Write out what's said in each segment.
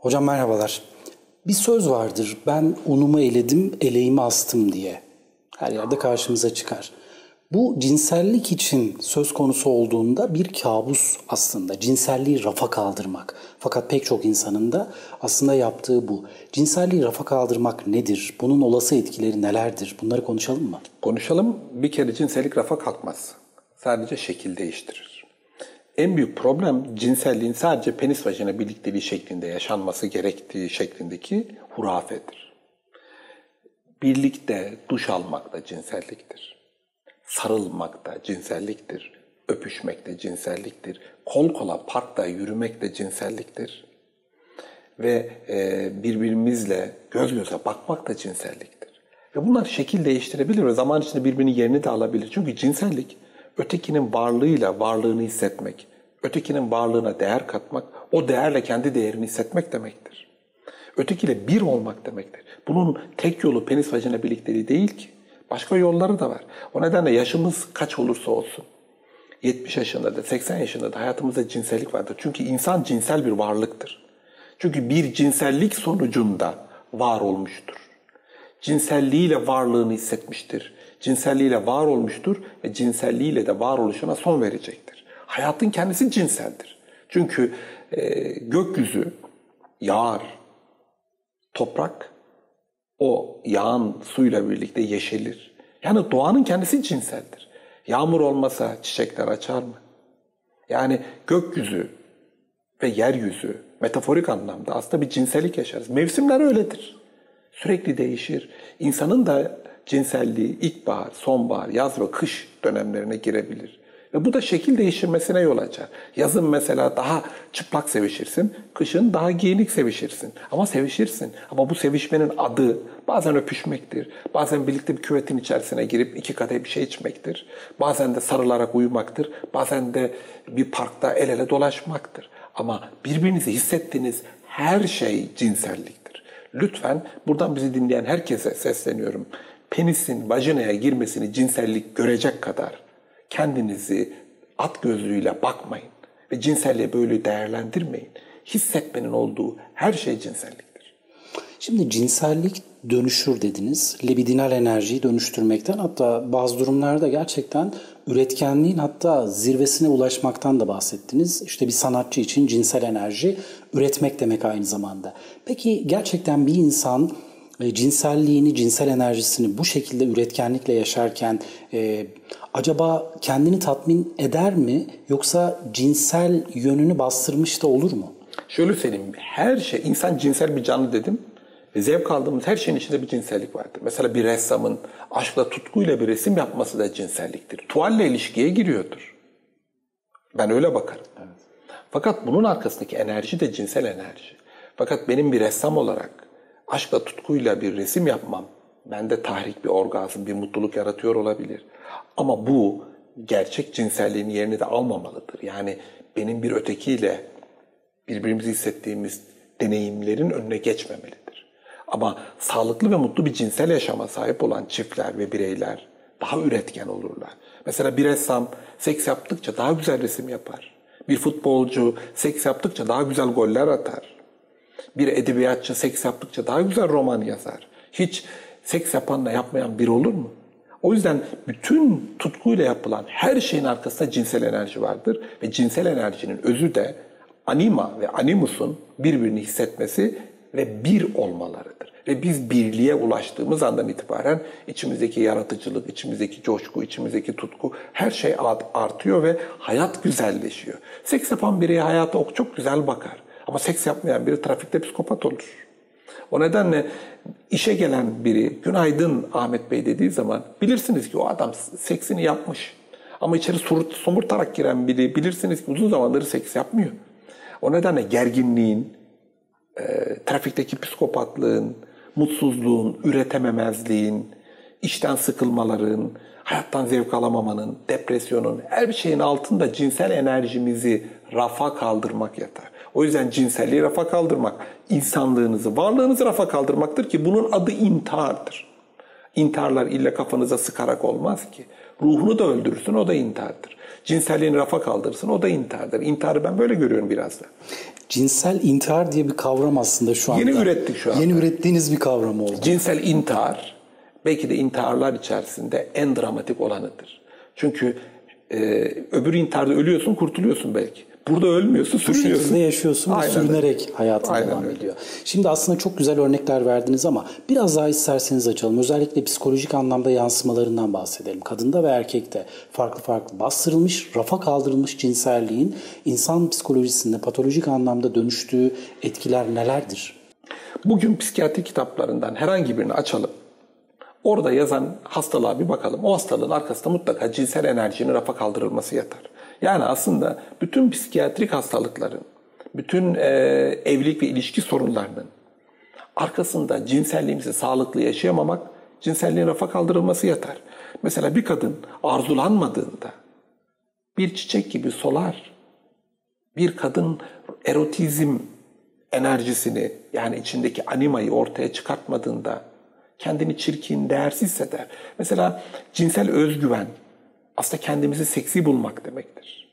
Hocam merhabalar. Bir söz vardır, ben unumu eledim, eleğimi astım diye. Her yerde karşımıza çıkar. Bu cinsellik için söz konusu olduğunda bir kabus aslında. Cinselliği rafa kaldırmak. Fakat pek çok insanın da aslında yaptığı bu. Cinselliği rafa kaldırmak nedir? Bunun olası etkileri nelerdir? Bunları konuşalım mı? Konuşalım. Bir kere cinsellik rafa kalkmaz. Sadece şekil değiştirir. En büyük problem cinselliğin sadece penis vajina birlikteliği şeklinde yaşanması gerektiği şeklindeki hurafedir. Birlikte duş almak da cinselliktir. Sarılmak da cinselliktir, öpüşmek de cinselliktir, kol kola parkta yürümek de cinselliktir ve birbirimizle göz göze bakmak da cinselliktir. Ve bunlar şekil değiştirebilir ve zaman içinde birbirinin yerini de alabilir. Çünkü cinsellik ötekinin varlığıyla varlığını hissetmek, ötekinin varlığına değer katmak, o değerle kendi değerini hissetmek demektir. Ötekiyle bir olmak demektir. Bunun tek yolu penis vajina birlikteliği değil ki. Başka yolları da var. O nedenle yaşımız kaç olursa olsun, 70 yaşında da 80 yaşında da hayatımızda cinsellik vardır. Çünkü insan cinsel bir varlıktır. Çünkü bir cinsellik sonucunda var olmuştur. Cinselliğiyle varlığını hissetmiştir. Cinselliğiyle var olmuştur ve cinselliğiyle de varoluşuna son verecektir. Hayatın kendisi cinseldir. Çünkü gökyüzü yağar, toprak, o yağan suyla birlikte yeşelir. Yani doğanın kendisi cinseldir. Yağmur olmasa çiçekler açar mı? Yani gökyüzü ve yeryüzü metaforik anlamda aslında bir cinsellik yaşarız. Mevsimler öyledir. Sürekli değişir. İnsanın da cinselliği ilkbahar, sonbahar, yaz ve kış dönemlerine girebilir. Ve bu da şekil değiştirmesine yol açar. Yazın mesela daha çıplak sevişirsin, kışın daha giyinik sevişirsin. Ama sevişirsin. Ama bu sevişmenin adı bazen öpüşmektir. Bazen birlikte bir küvetin içerisine girip 2 kadeh bir şey içmektir. Bazen de sarılarak uyumaktır. Bazen de bir parkta el ele dolaşmaktır. Ama birbirinizi hissettiğiniz her şey cinselliktir. Lütfen buradan bizi dinleyen herkese sesleniyorum. Penisin vajinaya girmesini cinsellik görecek kadar kendinizi at gözlüğüyle bakmayın ve cinselliği böyle değerlendirmeyin. Hissetmenin olduğu her şey cinselliktir. Şimdi cinsellik dönüşür dediniz. Libidinal enerjiyi dönüştürmekten, hatta bazı durumlarda gerçekten üretkenliğin hatta zirvesine ulaşmaktan da bahsettiniz. İşte bir sanatçı için cinsel enerji üretmek demek aynı zamanda. Peki gerçekten bir insan cinselliğini, cinsel enerjisini bu şekilde üretkenlikle yaşarken acaba kendini tatmin eder mi, yoksa cinsel yönünü bastırmış da olur mu? Şöyle söyleyeyim, her şey, insan cinsel bir canlı dedim. Zevk aldığımız her şeyin içinde bir cinsellik vardır. Mesela bir ressamın aşkla, tutkuyla bir resim yapması da cinselliktir. Tuvalle ilişkiye giriyordur. Ben öyle bakarım. Evet. Fakat bunun arkasındaki enerji de cinsel enerji. Fakat benim bir ressam olarak aşkla, tutkuyla bir resim yapmam bende tahrik, bir orgazm, bir mutluluk yaratıyor olabilir. Ama bu gerçek cinselliğin yerini de almamalıdır. Yani benim bir ötekiyle birbirimizi hissettiğimiz deneyimlerin önüne geçmemelidir. Ama sağlıklı ve mutlu bir cinsel yaşama sahip olan çiftler ve bireyler daha üretken olurlar. Mesela bir ressam seks yaptıkça daha güzel resim yapar. Bir futbolcu seks yaptıkça daha güzel goller atar. Bir edebiyatçı seks yaptıkça daha güzel roman yazar. Hiç seks yapanla yapmayan biri olur mu? O yüzden bütün tutkuyla yapılan her şeyin arkasında cinsel enerji vardır. Ve cinsel enerjinin özü de anima ve animusun birbirini hissetmesi ve bir olmalarıdır. Ve biz birliğe ulaştığımız andan itibaren içimizdeki yaratıcılık, içimizdeki coşku, içimizdeki tutku, her şey artıyor ve hayat güzelleşiyor. Seks yapan biri hayata çok güzel bakar. Ama seks yapmayan biri trafikte psikopat olur. O nedenle işe gelen biri günaydın Ahmet Bey dediği zaman bilirsiniz ki o adam seksini yapmış. Ama içeri somurtarak giren biri bilirsiniz ki uzun zamandır seks yapmıyor. O nedenle gerginliğin, trafikteki psikopatlığın, mutsuzluğun, üretememezliğin, işten sıkılmaların, hayattan zevk alamamanın, depresyonun, her bir şeyin altında cinsel enerjimizi rafa kaldırmak yatar. O yüzden cinselliği rafa kaldırmak, insanlığınızı, varlığınızı rafa kaldırmaktır ki bunun adı intihardır. İntiharlar illa kafanıza sıkarak olmaz ki. Ruhunu da öldürürsün, o da intihardır. cinselliğini rafa kaldırsın, o da intihardır. İntiharı ben böyle görüyorum biraz da. Cinsel intihar diye bir kavram aslında şu anda. Yeni ürettik şu anda. Yeni ürettiğiniz bir kavram oldu. Cinsel intihar belki de intiharlar içerisinde en dramatik olanıdır. Çünkü öbür intiharda ölüyorsun, kurtuluyorsun belki. Burada ölmüyorsun, sürünüyorsun. Bu şekilde yaşıyorsun ve sürünerek hayatına devam ediyor. Şimdi aslında çok güzel örnekler verdiniz ama biraz daha isterseniz açalım. Özellikle psikolojik anlamda yansımalarından bahsedelim. Kadında ve erkekte farklı farklı bastırılmış, rafa kaldırılmış cinselliğin insan psikolojisinde patolojik anlamda dönüştüğü etkiler nelerdir? Bugün psikiyatri kitaplarından herhangi birini açalım. Orada yazan hastalığa bir bakalım. O hastalığın arkasında mutlaka cinsel enerjinin rafa kaldırılması yatar. Yani aslında bütün psikiyatrik hastalıkların, bütün evlilik ve ilişki sorunlarının arkasında cinselliğimizi sağlıklı yaşayamamak, cinselliğin rafa kaldırılması yatar. Mesela bir kadın arzulanmadığında bir çiçek gibi solar. Bir kadın erotizm enerjisini, yani içindeki animayı ortaya çıkartmadığında kendini çirkin, değersiz hisseder. Mesela cinsel özgüven aslında kendimizi seksi bulmak demektir.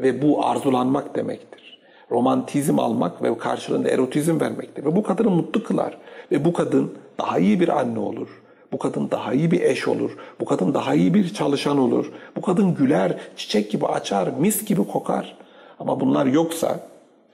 Ve bu arzulanmak demektir. Romantizm almak ve karşılığında erotizm vermektir. Ve bu kadını mutlu kılar. Ve bu kadın daha iyi bir anne olur. Bu kadın daha iyi bir eş olur. Bu kadın daha iyi bir çalışan olur. Bu kadın güler, çiçek gibi açar, mis gibi kokar. Ama bunlar yoksa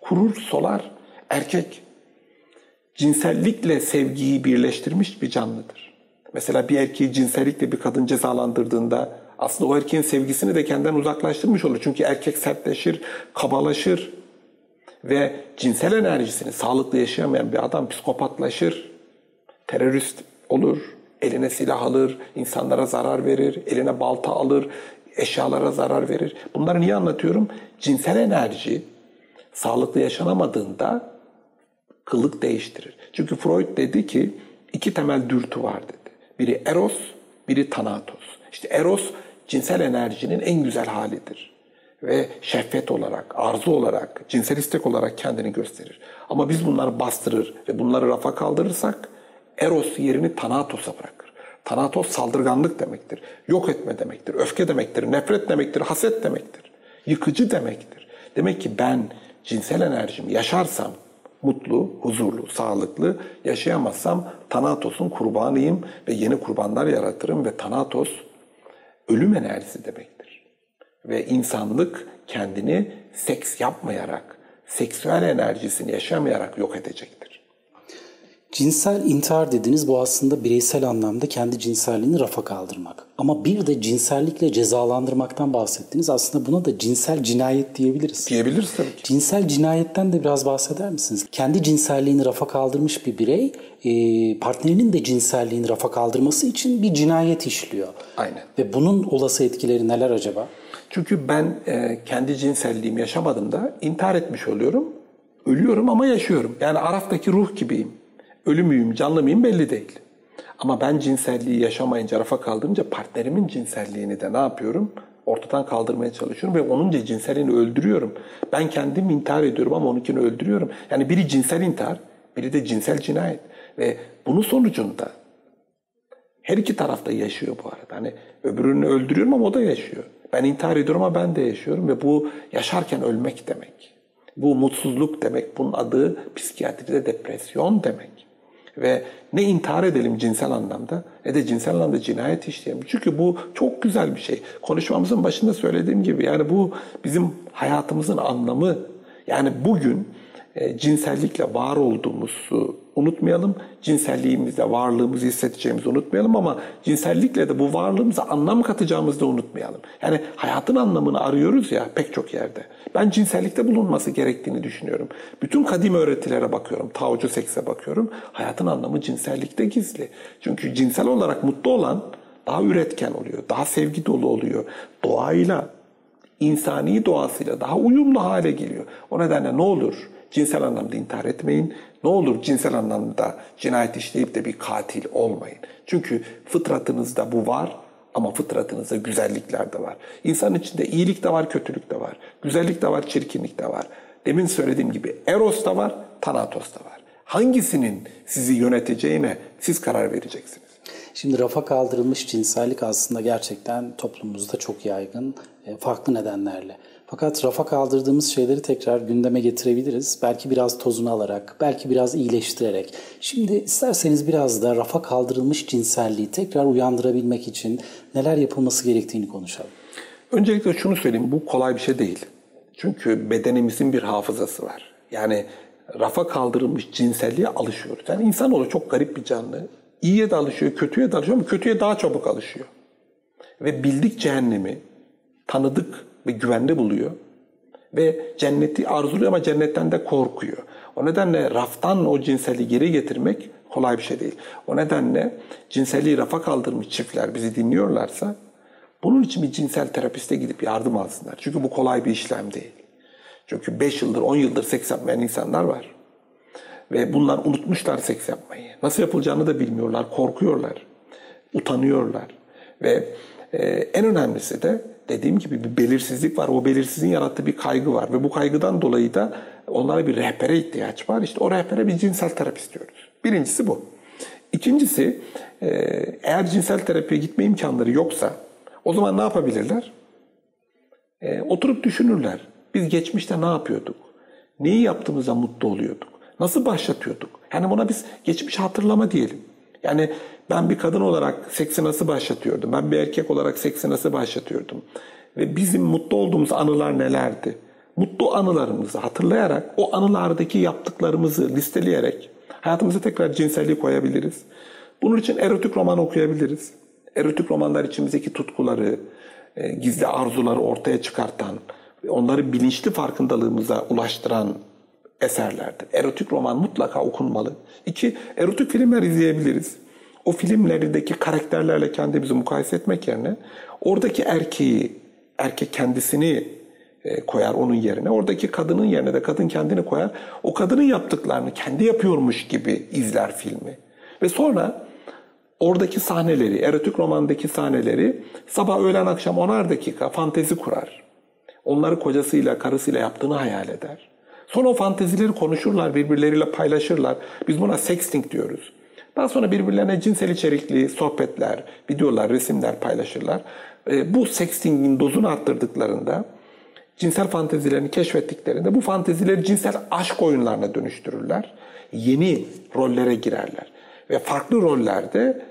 kurur, solar. Erkek cinsellikle sevgiyi birleştirmiş bir canlıdır. Mesela bir erkeği cinsellikle bir kadın cezalandırdığında aslında o erkeğin sevgisini de kendinden uzaklaştırmış olur. Çünkü erkek sertleşir, kabalaşır ve cinsel enerjisini sağlıklı yaşayamayan bir adam psikopatlaşır, terörist olur, eline silah alır, insanlara zarar verir, eline balta alır, eşyalara zarar verir. Bunları niye anlatıyorum? Cinsel enerji sağlıklı yaşanamadığında kılık değiştirir. Çünkü Freud dedi ki iki temel dürtü var dedi. Biri eros, biri thanatos. İşte eros cinsel enerjinin en güzel halidir. Ve şehvet olarak, arzu olarak, cinsel istek olarak kendini gösterir. Ama biz bunları bastırır ve bunları rafa kaldırırsak eros yerini Thanatos'a bırakır. Thanatos saldırganlık demektir. Yok etme demektir. Öfke demektir. Nefret demektir. Haset demektir. Yıkıcı demektir. Demek ki ben cinsel enerjimi yaşarsam mutlu, huzurlu, sağlıklı yaşayamazsam Thanatos'un kurbanıyım ve yeni kurbanlar yaratırım ve Thanatos ölüm enerjisi demektir. Ve insanlık kendini seks yapmayarak, seksüel enerjisini yaşamayarak yok edecektir. Cinsel intihar dediniz, bu aslında bireysel anlamda kendi cinselliğini rafa kaldırmak. Ama bir de cinsellikle cezalandırmaktan bahsettiniz. Aslında buna da cinsel cinayet diyebiliriz. Diyebiliriz tabii ki. Cinsel cinayetten de biraz bahseder misiniz? Kendi cinselliğini rafa kaldırmış bir birey, partnerinin de cinselliğini rafa kaldırması için bir cinayet işliyor. Aynen. Ve bunun olası etkileri neler acaba? Çünkü ben kendi cinselliğimi yaşamadığımda intihar etmiş oluyorum. Ölüyorum ama yaşıyorum. Yani Araf'taki ruh gibiyim. Ölü müyüm, canlı mıyım belli değil. Ama ben cinselliği yaşamayınca, rafa kaldırınca partnerimin cinselliğini de ne yapıyorum? Ortadan kaldırmaya çalışıyorum ve onun da cinselliğini öldürüyorum. Ben kendim intihar ediyorum ama onunkini öldürüyorum. Yani biri cinsel intihar, biri de cinsel cinayet. Ve bunun sonucunda her iki tarafta yaşıyor bu arada. Hani öbürünü öldürüyorum ama o da yaşıyor. Ben intihar ediyorum ama ben de yaşıyorum ve bu yaşarken ölmek demek. Bu mutsuzluk demek. Bunun adı psikiyatride depresyon demek. Ve ne intihar edelim cinsel anlamda ne de cinsel anlamda cinayet işleyelim. Çünkü bu çok güzel bir şey. Konuşmamızın başında söylediğim gibi yani bu bizim hayatımızın anlamı. Yani bugün cinsellikle var olduğumuzu unutmayalım. Cinselliğimizle varlığımızı hissedeceğimizi unutmayalım ama cinsellikle de bu varlığımıza anlam katacağımızı da unutmayalım. Yani hayatın anlamını arıyoruz ya pek çok yerde. Ben cinsellikte bulunması gerektiğini düşünüyorum. Bütün kadim öğretilere bakıyorum. Taocu sekse bakıyorum. Hayatın anlamı cinsellikte gizli. Çünkü cinsel olarak mutlu olan daha üretken oluyor. Daha sevgi dolu oluyor. Doğayla, insani doğasıyla daha uyumlu hale geliyor. O nedenle ne olur? Cinsel anlamda intihar etmeyin. Ne olur cinsel anlamda cinayet işleyip de bir katil olmayın. Çünkü fıtratınızda bu var ama fıtratınızda güzellikler de var. İnsanın içinde iyilik de var, kötülük de var. Güzellik de var, çirkinlik de var. Demin söylediğim gibi eros da var, thanatos da var. Hangisinin sizi yöneteceğine siz karar vereceksiniz. Şimdi rafa kaldırılmış cinsellik aslında gerçekten toplumumuzda çok yaygın, farklı nedenlerle. Fakat rafa kaldırdığımız şeyleri tekrar gündeme getirebiliriz. Belki biraz tozunu alarak, belki biraz iyileştirerek. Şimdi isterseniz biraz da rafa kaldırılmış cinselliği tekrar uyandırabilmek için neler yapılması gerektiğini konuşalım. Öncelikle şunu söyleyeyim, bu kolay bir şey değil. Çünkü bedenimizin bir hafızası var. Yani rafa kaldırılmış cinselliğe alışıyoruz. Yani insanoğlu çok garip bir canlı. İyiye de alışıyor, kötüye de alışıyor ama kötüye daha çabuk alışıyor. Ve bildik cehennemi tanıdık ve güvende buluyor. Ve cenneti arzuluyor ama cennetten de korkuyor. O nedenle raftan o cinselliği geri getirmek kolay bir şey değil. O nedenle cinselliği rafa kaldırmış çiftler bizi dinliyorlarsa bunun için bir cinsel terapiste gidip yardım alsınlar. Çünkü bu kolay bir işlem değil. Çünkü 5 yıldır, 10 yıldır seks yapmayan insanlar var. Ve bunlar unutmuşlar seks yapmayı. Nasıl yapılacağını da bilmiyorlar, korkuyorlar, utanıyorlar. Ve en önemlisi de dediğim gibi bir belirsizlik var. O belirsizliğin yarattığı bir kaygı var. Ve bu kaygıdan dolayı da onlara bir rehbere ihtiyaç var. İşte o rehbere bir cinsel terapist diyoruz. Birincisi bu. İkincisi, eğer cinsel terapiye gitme imkanları yoksa o zaman ne yapabilirler? Oturup düşünürler. Biz geçmişte ne yapıyorduk? Neyi yaptığımızda mutlu oluyorduk? Nasıl başlatıyorduk? Yani buna biz geçmiş hatırlama diyelim. Yani ben bir kadın olarak seksi nasıl başlatıyordum? Ben bir erkek olarak seksi nasıl başlatıyordum? Ve bizim mutlu olduğumuz anılar nelerdi? Mutlu anılarımızı hatırlayarak, o anılardaki yaptıklarımızı listeleyerek hayatımıza tekrar cinselliği koyabiliriz. Bunun için erotik roman okuyabiliriz. Erotik romanlar içimizdeki tutkuları, gizli arzuları ortaya çıkartan, onları bilinçli farkındalığımıza ulaştıran eserlerdir. Erotik roman mutlaka okunmalı. 2. Erotik filmler izleyebiliriz. O filmlerdeki karakterlerle kendimizi mukayese etmek yerine oradaki erkek kendisini koyar onun yerine. Oradaki kadının yerine de kadın kendini koyar. O kadının yaptıklarını kendi yapıyormuş gibi izler filmi. Ve sonra oradaki sahneleri, erotik romandaki sahneleri sabah, öğlen, akşam 10'ar dakika fantezi kurar. Onları kocasıyla, karısıyla yaptığını hayal eder. Sonra o fantezileri konuşurlar, birbirleriyle paylaşırlar. Biz buna sexting diyoruz. Daha sonra birbirlerine cinsel içerikli sohbetler, videolar, resimler paylaşırlar. Bu sextingin dozunu arttırdıklarında, cinsel fantezilerini keşfettiklerinde bu fantezileri cinsel aşk oyunlarına dönüştürürler. Yeni rollere girerler. Ve farklı rollerde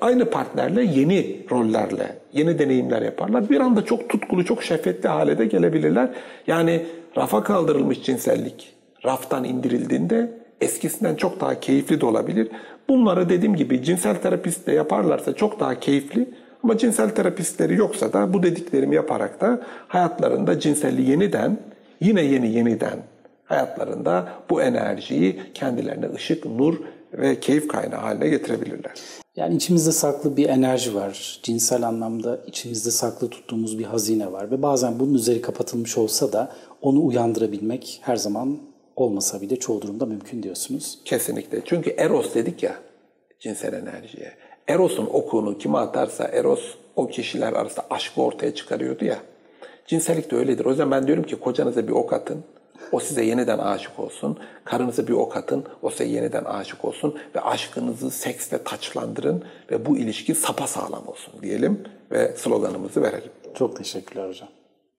aynı partnerle yeni rollerle, yeni deneyimler yaparlar. Bir anda çok tutkulu, çok şefkatli hale de gelebilirler. Yani rafa kaldırılmış cinsellik raftan indirildiğinde eskisinden çok daha keyifli de olabilir. Bunları dediğim gibi cinsel terapistle yaparlarsa çok daha keyifli. Ama cinsel terapistleri yoksa da bu dediklerimi yaparak da hayatlarında cinselliği yeniden, yeniden hayatlarında bu enerjiyi kendilerine ışık, nur ve keyif kaynağı haline getirebilirler. Yani içimizde saklı bir enerji var. Cinsel anlamda içimizde saklı tuttuğumuz bir hazine var. Ve bazen bunun üzeri kapatılmış olsa da onu uyandırabilmek her zaman olmasa bile çoğu durumda mümkün diyorsunuz. Kesinlikle. Çünkü Eros dedik ya cinsel enerjiye. Eros'un okunu kime atarsa Eros o kişiler arasında aşkı ortaya çıkarıyordu ya. Cinsellik de öyledir. O yüzden ben diyorum ki kocanıza bir ok atın. O size yeniden aşık olsun. Karınıza bir ok atın. O size yeniden aşık olsun. Ve aşkınızı seksle taçlandırın. Ve bu ilişki sapasağlam olsun diyelim. Ve sloganımızı verelim. Çok teşekkürler hocam.